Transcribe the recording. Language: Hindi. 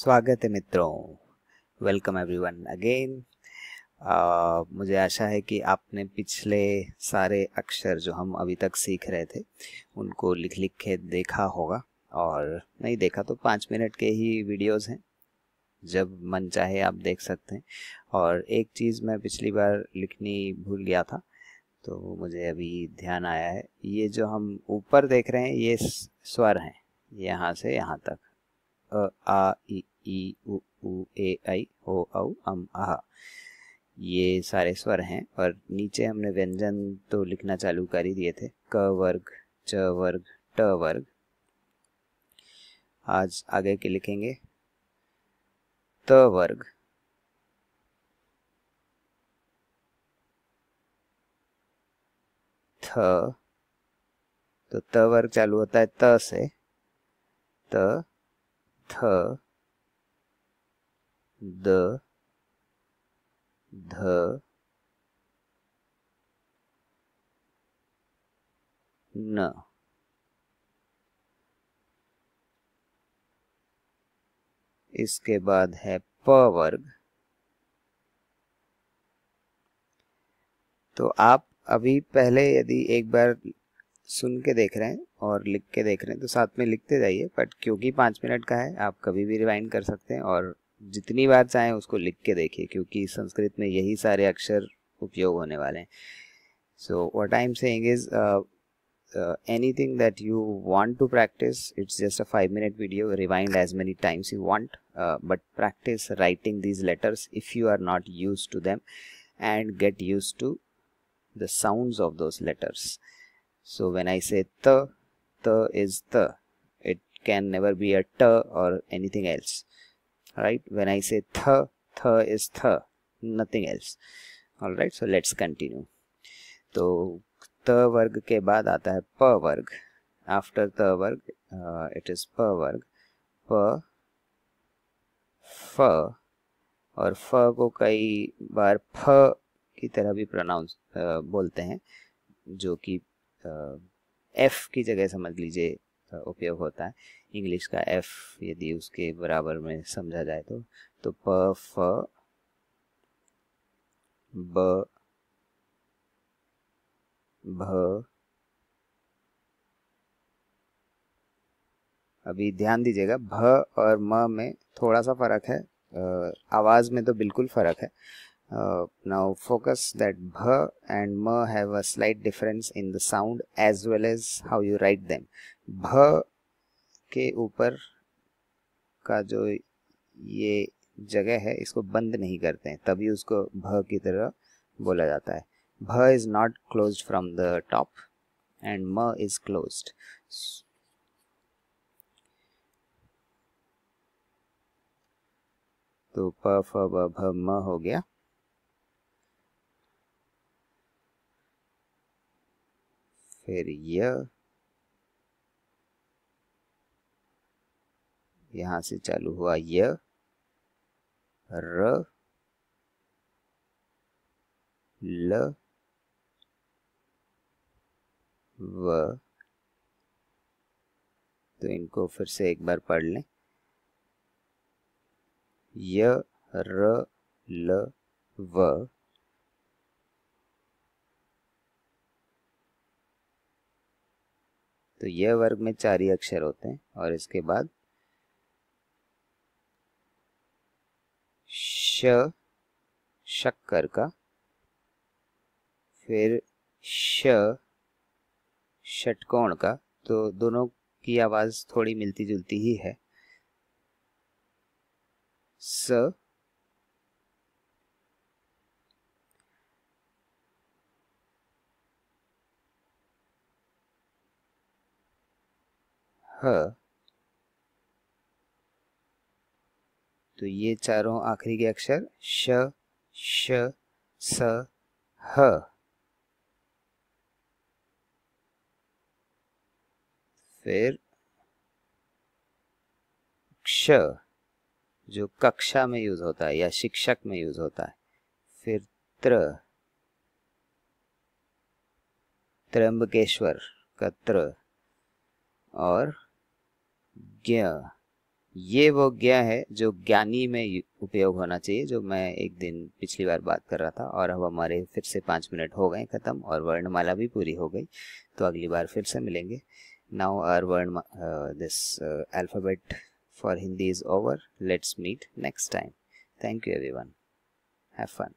स्वागत है मित्रों, वेलकम एवरीवन अगेन। मुझे आशा है कि आपने पिछले सारे अक्षर जो हम अभी तक सीख रहे थे उनको लिख लिख के देखा होगा, और नहीं देखा तो 5 मिनट के ही वीडियोस हैं, जब मन चाहे आप देख सकते हैं। और एक चीज़ मैं पिछली बार लिखनी भूल गया था तो मुझे अभी ध्यान आया है, ये जो हम ऊपर देख रहे हैं ये स्वर हैं, यहाँ से यहाँ तक अ आ ई उ ए आई ओ औ अम आह, ये सारे स्वर हैं। और नीचे हमने व्यंजन तो लिखना चालू कर ही दिए थे, क वर्ग, च वर्ग, ट वर्ग। आज आगे के लिखेंगे त वर्ग, थ। तो त वर्ग चालू होता है त से, त थ द ध न। इसके बाद है प वर्ग। तो आप अभी पहले यदि एक बार सुन के देख रहे हैं और लिख के देख रहे हैं तो साथ में लिखते जाइए, बट क्योंकि 5 मिनट का है आप कभी भी रिवाइंड कर सकते हैं और जितनी बार चाहें उसको लिख के देखिए, क्योंकि संस्कृत में यही सारे अक्षर उपयोग होने वाले हैं। So what I am saying is anything that you want to practise, it's just a 5 minute video, rewind as many times you want, but practise writing these letters if you are not use to them, and get use to the sounds of those letters. So when I say ta, ta is ta. It can never be a ta or anything else. Alright, when I say tha, tha is tha, nothing else. Alright, so let's continue. So ta varg ke baad aata hai pa varg. After ta varg, it is pa varg. Pa, fa, और fa को कई बार fa की तरह भी pronounce बोलते हैं, जो कि एफ की जगह समझ लीजिए उपयोग होता है। इंग्लिश का एफ यदि उसके बराबर में समझा जाए तो प फ ब भ। अभी ध्यान दीजिएगा, भ और म में थोड़ा सा फर्क है, आवाज में तो बिल्कुल फर्क है। Now focus that bha and ma have a slight difference in the sound as well as how you write them. Bha के ऊपर का जो ये जगह है इसको बंद नहीं करते हैं, तभी उसको bha की तरह बोला जाता है। Bha is not closed from the top and ma is closed. तो pa fa ba bha ma हो गया। फिर यहाँ से चालू हुआ य, र, ल, व। तो इनको फिर से एक बार पढ़ लें, य, र, ल, व। तो यह वर्ग में 4 ही अक्षर होते हैं, और इसके बाद श शक्कर का, फिर श षटकोण का। तो दोनों की आवाज थोड़ी मिलती जुलती ही है। स ह। तो ये चारों आखिरी के अक्षर श, श, स, ह। फिर क्ष, जो कक्षा में यूज होता है या शिक्षक में यूज होता है। फिर त्र, त्र्यंबकेश्वर का त्र, और ज्ञ ये वो ज्ञा है जो ज्ञानी में उपयोग होना चाहिए, जो मैं एक दिन पिछली बार बात कर रहा था। और अब हमारे फिर से 5 मिनट हो गए ख़त्म, और वर्णमाला भी पूरी हो गई। तो अगली बार फिर से मिलेंगे। Now our this alphabet for Hindi is over. Let's meet next time. Thank you everyone, have fun.